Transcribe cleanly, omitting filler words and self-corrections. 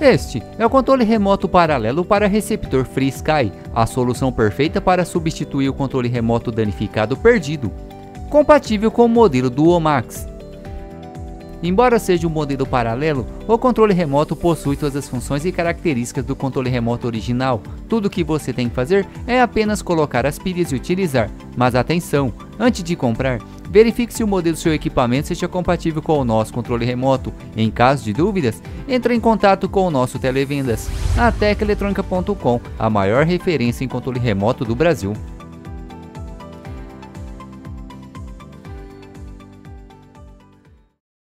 Este é o controle remoto paralelo para receptor Freesky, a solução perfeita para substituir o controle remoto danificado perdido, compatível com o modelo Duo Max. Embora seja um modelo paralelo, o controle remoto possui todas as funções e características do controle remoto original. Tudo o que você tem que fazer é apenas colocar as pilhas e utilizar. Mas atenção, antes de comprar, verifique se o modelo do seu equipamento seja compatível com o nosso controle remoto. Em caso de dúvidas, entre em contato com o nosso televendas, atech-eletrônica.com, a maior referência em controle remoto do Brasil.